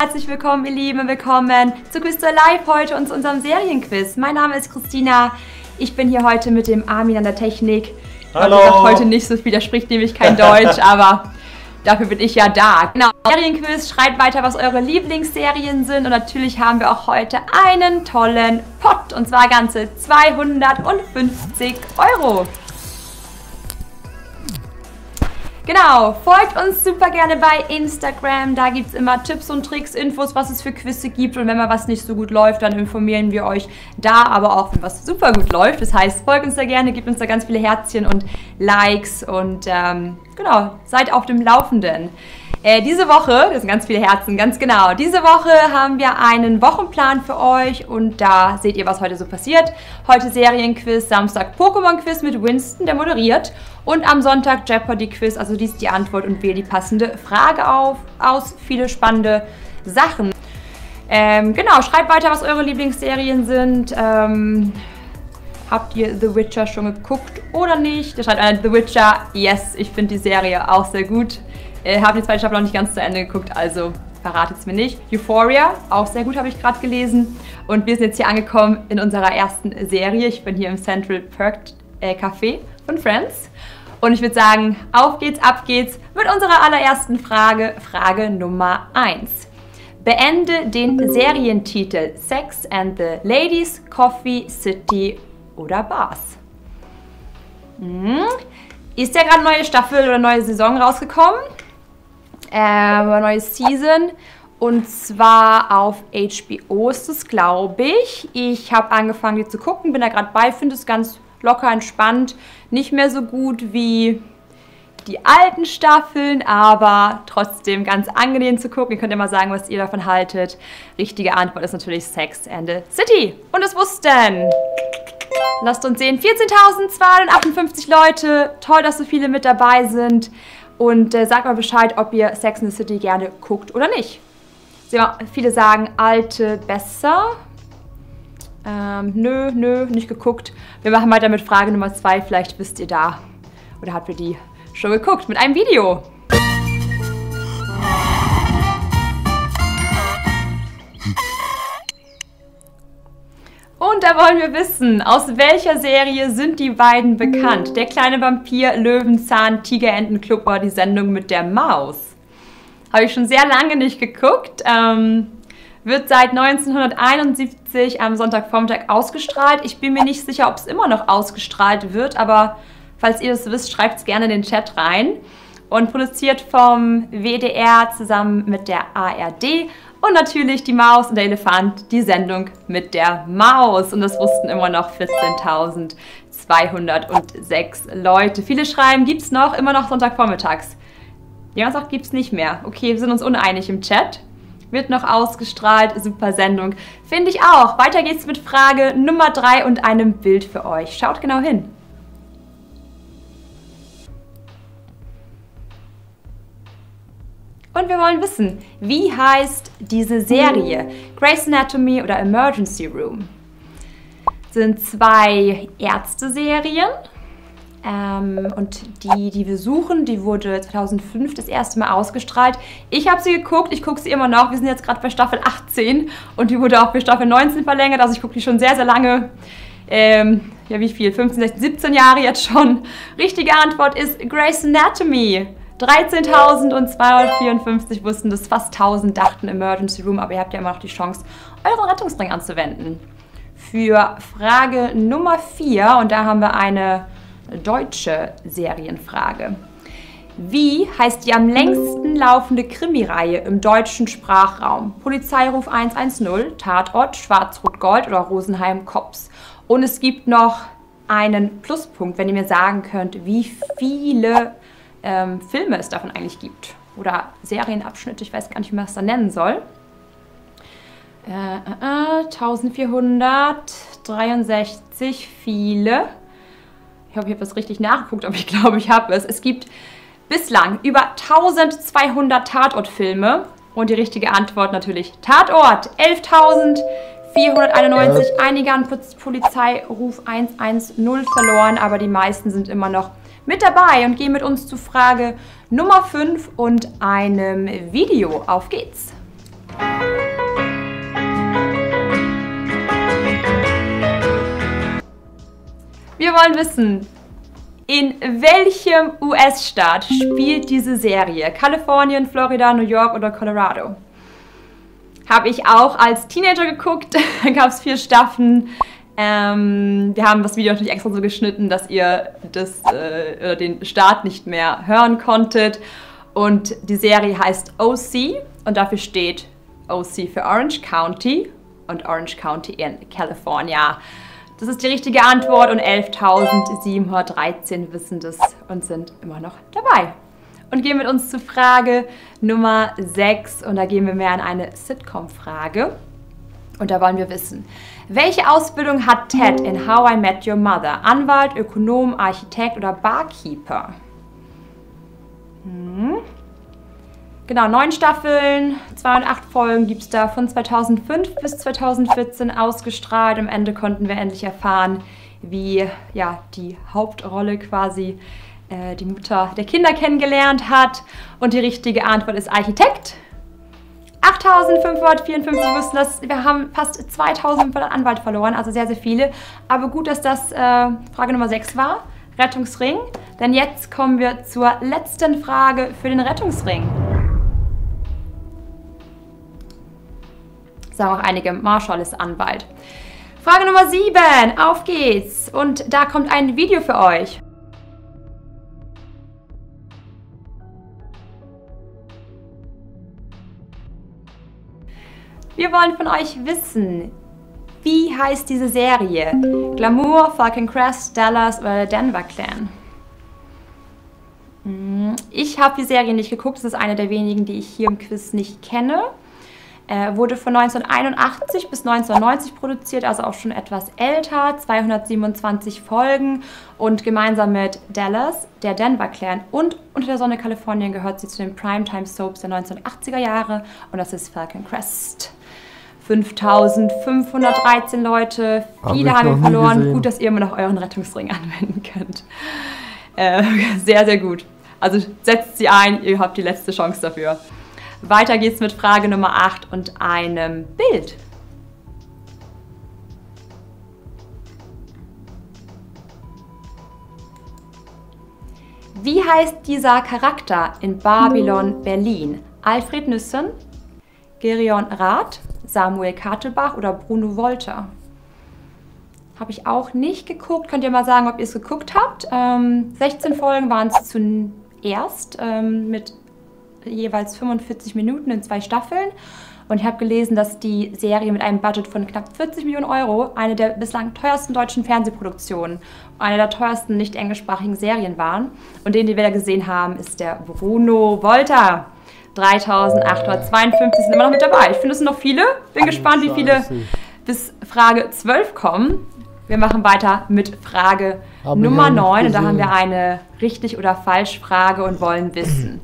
Herzlich willkommen, ihr Lieben, willkommen zu Quizduell Live heute und zu unserem Serienquiz. Mein Name ist Christina, ich bin hier heute mit dem Armin an der Technik. Hallo! Ich heute nicht so viel, der spricht nämlich kein Deutsch, aber dafür bin ich ja da. Genau, Serienquiz, schreibt weiter, was eure Lieblingsserien sind und natürlich haben wir auch heute einen tollen Pott und zwar ganze 250 Euro. Genau, folgt uns super gerne bei Instagram, da gibt es immer Tipps und Tricks, Infos, was es für Quizze gibt und wenn mal was nicht so gut läuft, dann informieren wir euch da, aber auch wenn was super gut läuft. Das heißt, folgt uns da gerne, gebt uns da ganz viele Herzchen und Likes und genau, seid auf dem Laufenden. Diese Woche, das sind ganz viele Herzen, ganz genau, diese Woche haben wir einen Wochenplan für euch und da seht ihr, was heute so passiert. Heute Serienquiz, Samstag Pokémon-Quiz mit Winston, der moderiert. Und am Sonntag Jeopardy-Quiz, also liest die Antwort und wählt die passende Frage aus. Viele spannende Sachen. Genau, schreibt weiter, was eure Lieblingsserien sind. Habt ihr The Witcher schon geguckt oder nicht? Da schreibt einer The Witcher, yes, ich finde die Serie auch sehr gut. Hab die zweite Staffel noch nicht ganz zu Ende geguckt, also verratet es mir nicht. Euphoria, auch sehr gut, habe ich gerade gelesen. Und wir sind jetzt hier angekommen in unserer ersten Serie. Ich bin hier im Central Perk Café von Friends. Und ich würde sagen, auf geht's, ab geht's mit unserer allerersten Frage, Frage Nummer 1. Beende den Serientitel Sex and the Ladies, Coffee, City oder Bars. Ist ja gerade eine neue Staffel oder neue Saison rausgekommen, eine neue Season. Und zwar auf HBO ist es, glaube ich. Ich habe angefangen, die zu gucken, bin da gerade bei, finde es ganz locker, entspannt, nicht mehr so gut wie die alten Staffeln, aber trotzdem ganz angenehm zu gucken. Ihr könnt ja mal sagen, was ihr davon haltet. Richtige Antwort ist natürlich Sex and the City. Und es wussten. Lasst uns sehen, 14.258 Leute. Toll, dass so viele mit dabei sind. Und sagt mal Bescheid, ob ihr Sex and the City gerne guckt oder nicht. Viele sagen, alte besser. Nö, nicht geguckt. Wir machen weiter mit Frage Nummer 2. Vielleicht wisst ihr da oder habt ihr die schon geguckt mit einem Video. Und da wollen wir wissen, aus welcher Serie sind die beiden bekannt? Der kleine Vampir, Löwenzahn, Tigerentenclub oder die Sendung mit der Maus? Habe ich schon sehr lange nicht geguckt. Wird seit 1971 am Sonntagvormittag ausgestrahlt. Ich bin mir nicht sicher, ob es immer noch ausgestrahlt wird, aber falls ihr das wisst, schreibt es gerne in den Chat rein. Und produziert vom WDR zusammen mit der ARD und natürlich die Maus und der Elefant, die Sendung mit der Maus. Und das wussten immer noch 14.206 Leute. Viele schreiben, gibt es noch, immer noch Sonntagvormittags. Jemand sagt, gibt es nicht mehr. Okay, wir sind uns uneinig im Chat. Wird noch ausgestrahlt, super Sendung. Finde ich auch. Weiter geht's mit Frage Nummer 3 und einem Bild für euch. Schaut genau hin. Und wir wollen wissen, wie heißt diese Serie? Grey's Anatomy oder Emergency Room? Das sind zwei Ärzte-Serien. Und die wir suchen, die wurde 2005 das erste Mal ausgestrahlt. Ich habe sie geguckt, ich gucke sie immer noch. Wir sind jetzt gerade bei Staffel 18 und die wurde auch für Staffel 19 verlängert. Also ich gucke die schon sehr, sehr lange. Ja, wie viel? 15, 16, 17 Jahre jetzt schon. Richtige Antwort ist Grey's Anatomy. 13.254 wussten das, fast 1000 dachten Emergency Room. Aber ihr habt ja immer noch die Chance, euren Rettungsring anzuwenden. Für Frage Nummer 4 und da haben wir eine deutsche Serienfrage. Wie heißt die am längsten laufende Krimireihe im deutschen Sprachraum? Polizeiruf 110, Tatort, Schwarz-Rot-Gold oder Rosenheim-Cops? Und es gibt noch einen Pluspunkt, wenn ihr mir sagen könnt, wie viele Filme es davon eigentlich gibt. Oder Serienabschnitte, ich weiß gar nicht, wie man es da nennen soll. 1463 viele. Ich hoffe, ich habe das richtig nachgeguckt, aber ich glaube, ich habe es. Es gibt bislang über 1200 Tatort-Filme. Und die richtige Antwort natürlich Tatort. 11.491. Einige an Polizeiruf 110 verloren, aber die meisten sind immer noch mit dabei und gehen mit uns zu Frage Nummer 5 und einem Video. Auf geht's! Wir wollen wissen, in welchem US-Staat spielt diese Serie? Kalifornien, Florida, New York oder Colorado? Habe ich auch als Teenager geguckt, da gab es 4 Staffeln. Wir haben das Video natürlich extra so geschnitten, dass ihr das, den Start nicht mehr hören konntet. Und die Serie heißt OC und dafür steht OC für Orange County und Orange County in California. Das ist die richtige Antwort und 11.713 wissen das und sind immer noch dabei. Und gehen mit uns zu Frage Nummer 6 und da gehen wir mehr an eine Sitcom-Frage. Und da wollen wir wissen, welche Ausbildung hat Ted in How I Met Your Mother? Anwalt, Ökonom, Architekt oder Barkeeper? Genau, 9 Staffeln, 2 und 8 Folgen gibt es da von 2005 bis 2014 ausgestrahlt. Am Ende konnten wir endlich erfahren, wie ja, die Hauptrolle quasi die Mutter der Kinder kennengelernt hat. Und die richtige Antwort ist Architekt. 8.554 wussten das. Wir haben fast 2.000 von einem Anwalt verloren, also sehr, sehr viele. Aber gut, dass das Frage Nummer 6 war, Rettungsring. Denn jetzt kommen wir zur letzten Frage für den Rettungsring. Sagen auch einige, Marshall ist Anwalt. Frage Nummer 7, auf geht's! Und da kommt ein Video für euch. Wir wollen von euch wissen, wie heißt diese Serie? Glamour, Falcon Crest, Dallas oder Denver Clan? Ich habe die Serie nicht geguckt, das ist eine der wenigen, die ich hier im Quiz nicht kenne. Wurde von 1981 bis 1990 produziert, also auch schon etwas älter, 227 Folgen und gemeinsam mit Dallas, der Denver Clan und Unter der Sonne Kalifornien gehört sie zu den Primetime Soaps der 1980er Jahre und das ist Falcon Crest. 5.513 Leute, viele haben wir verloren, gut, dass ihr immer noch euren Rettungsring anwenden könnt. Sehr, sehr gut. Also setzt sie ein, ihr habt die letzte Chance dafür. Weiter geht's mit Frage Nummer 8 und einem Bild. Wie heißt dieser Charakter in Babylon Berlin? Alfred Nüssen, Gerion Rath, Samuel Kattelbach oder Bruno Wolter? Habe ich auch nicht geguckt. Könnt ihr mal sagen, ob ihr es geguckt habt? 16 Folgen waren es zuerst mit jeweils 45 Minuten in 2 Staffeln. Und ich habe gelesen, dass die Serie mit einem Budget von knapp 40 Millionen Euro eine der bislang teuersten deutschen Fernsehproduktionen, eine der teuersten nicht englischsprachigen Serien waren. Und den, den wir da gesehen haben, ist der Bruno Wolter. 3.852 sind immer noch mit dabei. Ich finde, es sind noch viele. Bin gespannt, wie viele bis Frage 12 kommen. Wir machen weiter mit Frage Nummer 9. Und da haben wir eine richtig oder falsch Frage und wollen wissen.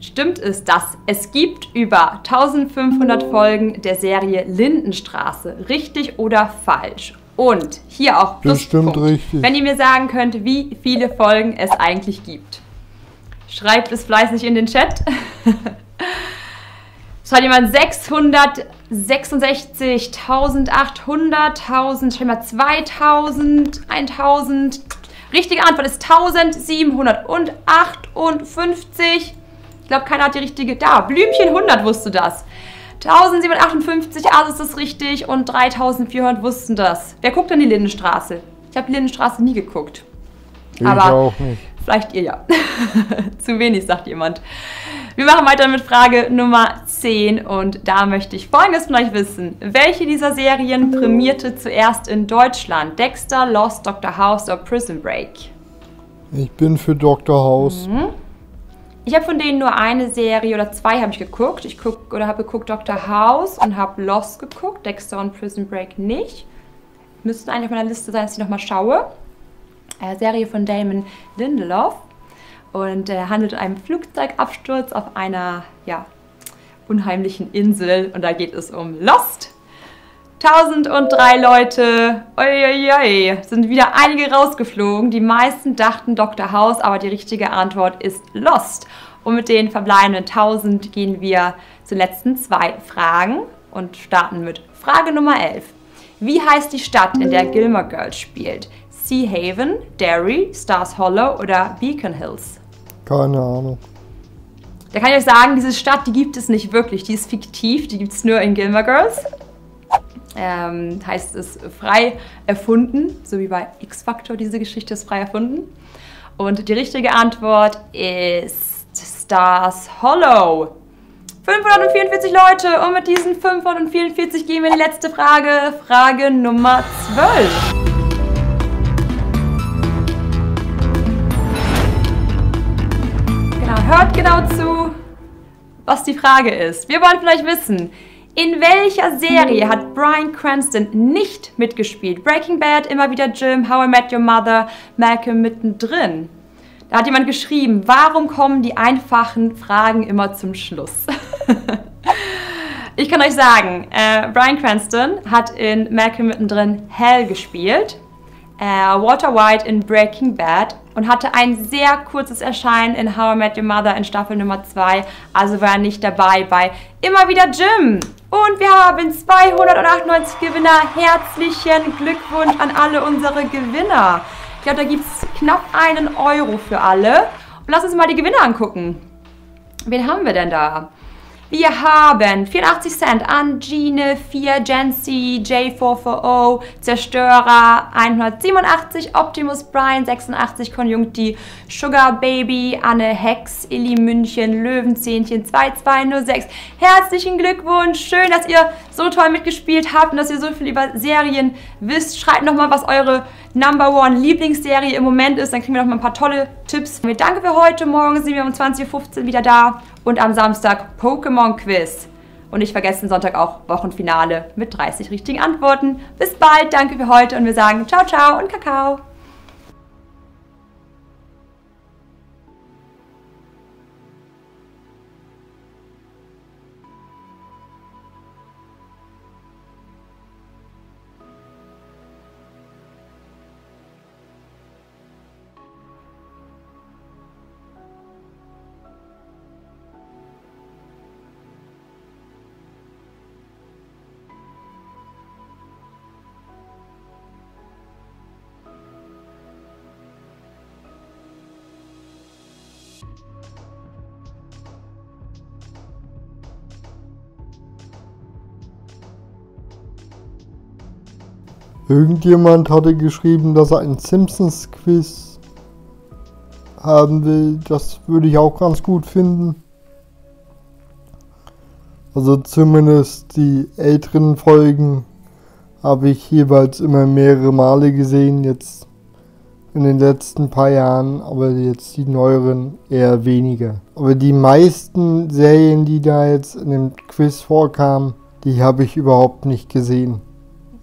Stimmt es, dass es gibt über 1500 Folgen der Serie Lindenstraße? Richtig oder falsch? Und hier auch Pluspunkt, wenn ihr mir sagen könnt, wie viele Folgen es eigentlich gibt. Schreibt es fleißig in den Chat. Es hat jemand 666, 1800, 1000, schau mal 2000, 1000. Richtige Antwort ist 1758. Ich glaube, keiner hat die richtige. Da, Blümchen 100 wusste das. 1758, also ist das richtig. Und 3400 wussten das. Wer guckt denn die Lindenstraße? Ich habe die Lindenstraße nie geguckt. Ich aber auch nicht. Vielleicht ihr ja. Zu wenig, sagt jemand. Wir machen weiter mit Frage Nummer 10. Und da möchte ich Folgendes von euch wissen. Welche dieser Serien prämierte zuerst in Deutschland? Dexter, Lost, Dr. House oder Prison Break? Ich bin für Dr. House. Ich habe von denen nur eine Serie oder 2 habe ich geguckt. Ich habe geguckt Dr. House und habe Lost geguckt, Dexter und Prison Break nicht. Müssten eigentlich auf meiner Liste sein, dass ich nochmal schaue. Serie von Damon Lindelof und handelt um einen Flugzeugabsturz auf einer ja, unheimlichen Insel und da geht es um Lost. 1003 Leute, uiuiui, sind wieder einige rausgeflogen. Die meisten dachten Dr. House, aber die richtige Antwort ist Lost. Und mit den verbleibenden 1000 gehen wir zu den letzten zwei Fragen und starten mit Frage Nummer 11. Wie heißt die Stadt, in der Gilmore Girls spielt? Sea Haven, Derry, Stars Hollow oder Beacon Hills? Keine Ahnung. Da kann ich euch sagen, diese Stadt, die gibt es nicht wirklich. Die ist fiktiv, die gibt es nur in Gilmore Girls. Heißt es frei erfunden, so wie bei X-Factor, diese Geschichte ist frei erfunden. Und die richtige Antwort ist Stars Hollow. 544 Leute und mit diesen 544 gehen wir in die letzte Frage, Frage Nummer 12. Genau, hört genau zu, was die Frage ist. Wir wollen vielleicht wissen, in welcher Serie hat Bryan Cranston nicht mitgespielt? Breaking Bad, Immer wieder Jim, How I Met Your Mother, Malcolm Mittendrin. Da hat jemand geschrieben, warum kommen die einfachen Fragen immer zum Schluss? Ich kann euch sagen, Bryan Cranston hat in Malcolm Mittendrin Hell gespielt, Walter White in Breaking Bad und hatte ein sehr kurzes Erscheinen in How I Met Your Mother in Staffel Nummer 2, also war er nicht dabei bei Immer wieder Jim. Und wir haben 298 Gewinner. Herzlichen Glückwunsch an alle unsere Gewinner. Ich glaube, da gibt es knapp einen Euro für alle. Und lass uns mal die Gewinner angucken. Wen haben wir denn da? Wir haben 84 Cent an Gene, 4 Jancy, J440, Zerstörer 187, Optimus Prime 86, Konjunkti, Sugar Baby, Anne Hex, Illy München, Löwenzähnchen 2206. Herzlichen Glückwunsch! Schön, dass ihr so toll mitgespielt habt und dass ihr so viel über Serien wisst. Schreibt nochmal, was eure Number 1 Lieblingsserie im Moment ist. Dann kriegen wir nochmal ein paar tolle Tipps. Wir danken für heute. Morgen sind wir um 20:15 Uhr wieder da. Und am Samstag Pokémon-Quiz. Und nicht vergessen, Sonntag auch Wochenfinale mit 30 richtigen Antworten. Bis bald, danke für heute und wir sagen ciao, ciao und Kakao. Irgendjemand hatte geschrieben, dass er ein Simpsons-Quiz haben will. Das würde ich auch ganz gut finden. Also zumindest die älteren Folgen habe ich jeweils immer mehrere Male gesehen, jetzt in den letzten paar Jahren, aber jetzt die neueren eher weniger. Aber die meisten Serien, die da jetzt in dem Quiz vorkamen, die habe ich überhaupt nicht gesehen.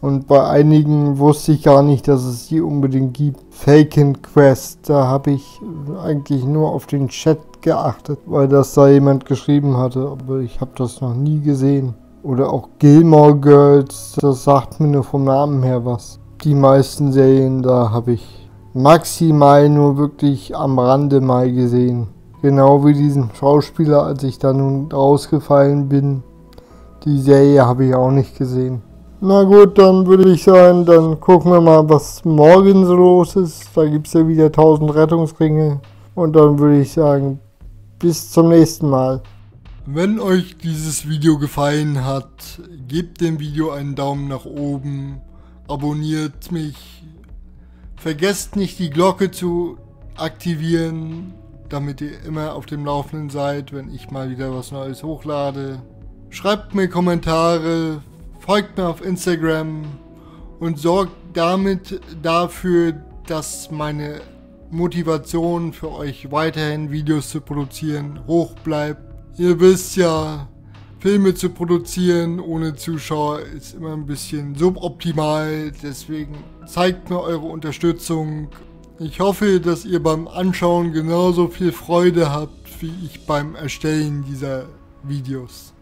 Und bei einigen wusste ich gar nicht, dass es die unbedingt gibt. Falcon Crest, da habe ich eigentlich nur auf den Chat geachtet, weil das da jemand geschrieben hatte. Aber ich habe das noch nie gesehen. Oder auch Gilmore Girls, das sagt mir nur vom Namen her was. Die meisten Serien, da habe ich maximal nur wirklich am Rande mal gesehen. Genau wie diesen Schauspieler, als ich da nun rausgefallen bin. Die Serie habe ich auch nicht gesehen. Na gut, dann würde ich sagen, dann gucken wir mal, was morgen so los ist. Da gibt es ja wieder 1000 Rettungsringe. Und dann würde ich sagen, bis zum nächsten Mal. Wenn euch dieses Video gefallen hat, gebt dem Video einen Daumen nach oben, abonniert mich. Vergesst nicht, die Glocke zu aktivieren, damit ihr immer auf dem Laufenden seid, wenn ich mal wieder was Neues hochlade. Schreibt mir Kommentare. Folgt mir auf Instagram und sorgt damit dafür, dass meine Motivation für euch weiterhin Videos zu produzieren hoch bleibt. Ihr wisst ja, Filme zu produzieren ohne Zuschauer ist immer ein bisschen suboptimal, deswegen zeigt mir eure Unterstützung. Ich hoffe, dass ihr beim Anschauen genauso viel Freude habt, wie ich beim Erstellen dieser Videos.